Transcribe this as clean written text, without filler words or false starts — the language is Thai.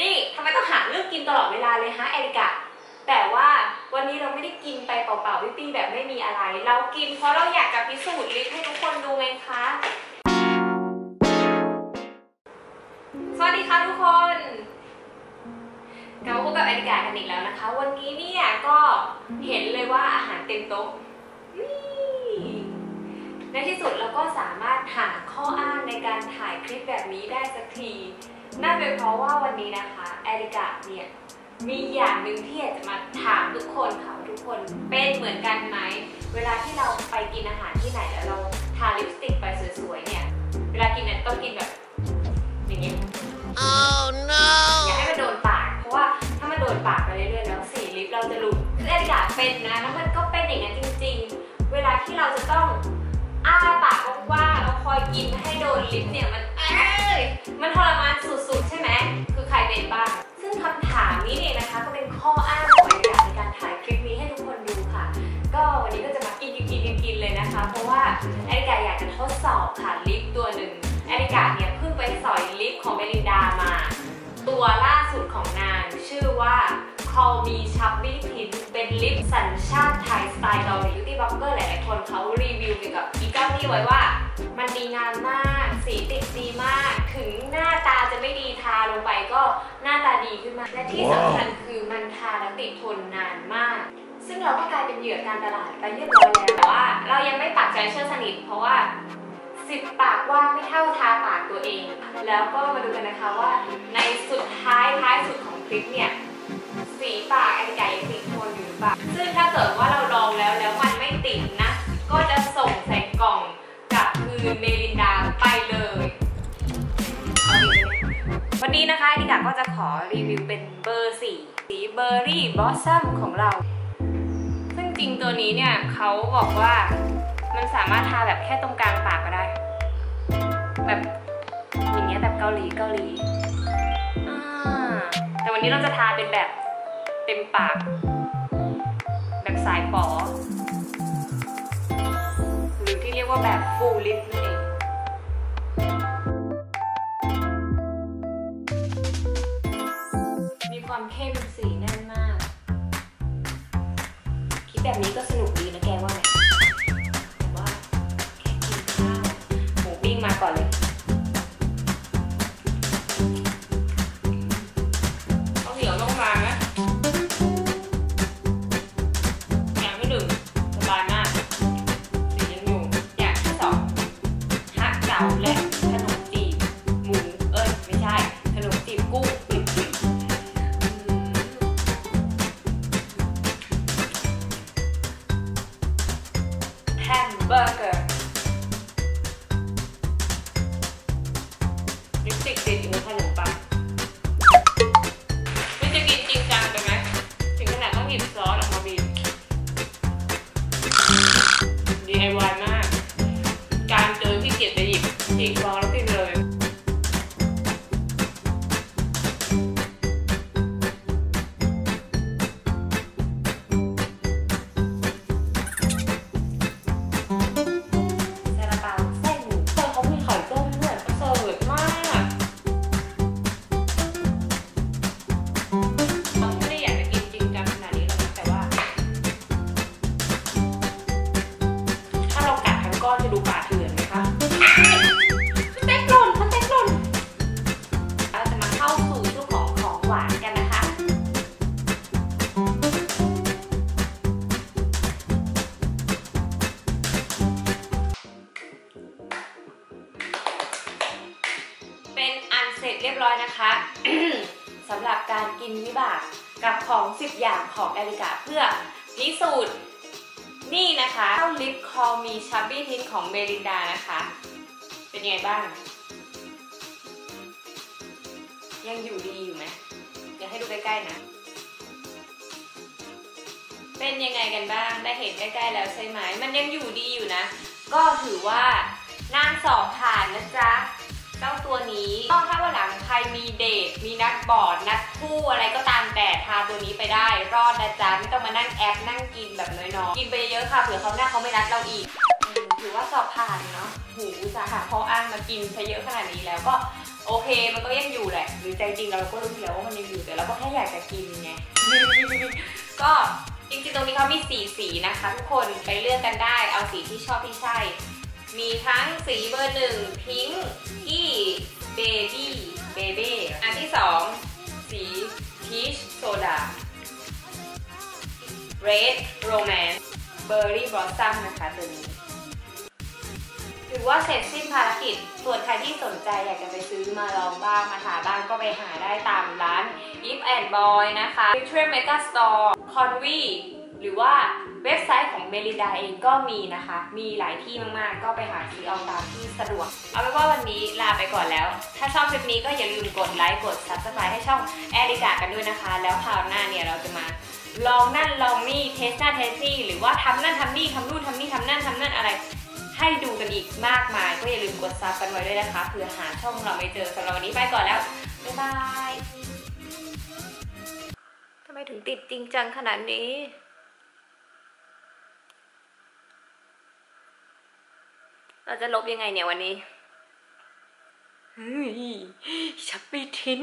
นี่ทำไมต้องหาเรื่องกินตลอดเวลาเลยฮะเอริกะแต่ว่าวันนี้เราไม่ได้กินไปเปล่าๆวิปปี้แบบไม่มีอะไรเรากินเพราะเราอยากจะพิสูจน์ฤทธิ์ให้ทุกคนดูไงคะสวัสดีค่ะทุกคนเราพบกับเอริกะกันอีกแล้วนะคะวันนี้เนี่ยก็เห็นเลยว่าอาหารเต็มโต๊ะในที่สุดเราก็สามารถหาข้ออ้างในการถ่ายคลิปแบบนี้ได้สักทีนั่นเป็นเพราะว่าวันนี้นะคะเอริกะเนี่ยมีอย่างหนึ่งที่อยากจะมาถามทุกคนค่ะทุกคนเป็นเหมือนกันไหมเวลาที่เราไปกินอาหารที่ไหนแล้วเราทาลิปสติกไปสวยๆเนี่ยเวลากินเนี่ยต้องกินแบบอย่างนี้ oh no อย่าให้มันโดนปากเพราะว่าถ้ามันโดนปากไปเรื่อยๆแล้วสีลิปเราจะหลุดคือเอริกะเป็นนะแล้วมันก็เป็นอย่างนั้นจริงๆเวลาที่เราจะต้องอ้าปากว่างๆแล้วคอยกินให้โดนลิปเนี่ยมันทรมานสุดๆใช่ไหมคือใครเป็นบ้างซึ่งคำถามนี้เนี่ยนะคะก็เป็นข้ออ้างของเอริกะในการถ่ายคลิปนี้ให้ทุกคนดูค่ะก็วันนี้ก็จะมากินเลยนะคะเพราะว่าเอริกะอยากจะทดสอบค่ะลิปตัวหนึ่งเอริกะเนี่ยเพิ่งไปสอยลิปของเมลินดามาตัวล่าสุดของนางชื่อว่า Call Me Chubby Pink เป็นลิปสัญชาติไทยสไตล์เราในยูทูบเบอร์หลายๆคนเขารีวิวเกี่ยวกับอีเจ้านี่ไว้ว่ามันดีงามมากสีติดดีมากถึงหน้าตาจะไม่ดีทาลงไปก็หน้าตาดีขึ้นมาและที่สำคัญคือมันทาแล้วติดทนนานมากซึ่งเราก็กลายเป็นเหยื่อการตลาดไปเยอะเลยแต่ว่าเรายังไม่ปักใจเชื่อสนิทเพราะว่า10ปากว่าไม่เท่าทาปากตัวเองแล้วก็มาดูกันนะคะว่าในสุดท้ายสุดของคลิปเนี่ยสีปากเอริกะยังติดทนอยู่หรือเปล่าซึ่งถ้าเกิดว่าเราลองแล้วมันไม่ติดนะก็จะส่งใส่กล่องกับมือเมลินดาไปเลยวันนี้นะคะเอริกะก็จะขอรีวิวเป็นเบอร์4สีเบอร์รี่บอสซัมของเราซึ่งจริงตัวนี้เนี่ยเขาบอกว่ามันสามารถทาแบบแค่ตรงกลางปากก็ได้แบบอย่างเงี้ยแบบเกาหลีแต่วันนี้เราจะทาเป็นแบบเต็มปากแบบสายป๋อหรือที่เรียกว่าแบบฟูลลิปนั่นเองมีความเข้มสีแน่นมากคิดแบบนี้ก็สนุกดีนะแกว่าไงมาก่อนเลยเอาเหนียวลงมานะแหนมไม่ดึงสบายมากสียังอยู่อย่างที่สองฮะเก๋าและขนมจีบหมูไม่ใช่ขนมจีบกุ้งแฮมเบอร์เกอร์ติดอยู่ในขนมปังมันจะกินจริงจังไปไหมถึงขนาดต้องหยิบซอสออกมาบีบ DIY มากการเจอที่เกียจจะหยิบจริงลองแล้วกินเลยจะดูป่าเถื่อนไหมคะสเต็กหล่นเราจะมาเข้าสู่ช่วงของหวานกันนะคะเป็นอันเสร็จเรียบร้อยนะคะ สำหรับการกินวิบากกับของ10อย่างของเอริกะเพื่อพิสูจน์นี่นะคะเจ้าลิปCall Me Chubby Pinkของเมลินดานะคะเป็นยังไงบ้างยังอยู่ดีอยู่ไหมอยากให้ดูใกล้ๆนะเป็นยังไงกันบ้างได้เห็นใกล้ๆแล้วใช่ไหมมันยังอยู่ดีอยู่นะก็ถือว่านางสอบผ่านนะจ๊ะเจ้าตัวนี้ก็ถ้าวันหลังใครมีเดทมีนัดบอร์ดนัดคู่อะไรก็ตามแต่ทาตัวนี้ไปได้รอดนะจ๊ะไม่ต้องมานั่งแอปนั่งกินแบบน้อยๆกินไปเยอะค่ะเผื่อเขาหน้าเขาไม่นัดเราอีกถือว่าสอบผ่านเนาะหูอุตส่าห์หาข้ออ้างมากินซะเยอะขนาดนี้แล้วก็โอ โอเคมันก็ยังอยู่แหละหรือใจจริงเราก็รู้อยู่แล้วว่ามันยังอยู่แต่เราก็แค่อยากจะกินไงก็จริงๆตรงนี้เขามีสีนะคะทุกคนไปเลือกกันได้เอาสีที่ชอบที่ใช่มีทั้งสีเบอร์หนึ่งพิงค์กี้เบบี้อันที่2สีพีชโซดาเรดโรแมนซ์เบอร์รี่บลอสซัมนะคะตัวนี้ถือว่าเสร็จสิ้นภารกิจส่วนใครที่สนใจอยากจะไปซื้อมาลองบ้างมาหาบ้างก็ไปหาได้ตามร้าน Yip & Boy นะคะ Victoria Mega Store Conwy หรือว่าเว็บไซต์ของเมลิดาเองก็มีนะคะมีหลายที่มากๆก็ไปหาซื้อเอาตามที่สะดวกเอาเป็นว่าวันนี้ลาไปก่อนแล้วถ้าชอบคลิปนี้ก็อย่าลืมกดไลค์กด Subscribe ให้ช่องแอริกากันด้วยนะคะแล้วคราวหน้าเนี่ยเราจะมาลองนั่นลองนี่เทสนั่นเทสนี่หรือว่าทำนั่นทำนี่ทำนู่นทำนี่ทำนั่นทำนั่นอะไรให้ดูกันอีกมากมายก็อย่าลืมกดซับกันไว้ด้วยนะคะเผื่อหาช่องเราไม่เจอสำหรับวันนี้ไปก่อนแล้วบ๊ายบายทำไมถึงติดจริงจังขนาดนี้เราจะลบยังไงเนี่ยวันนี้ฉับไปทิ้น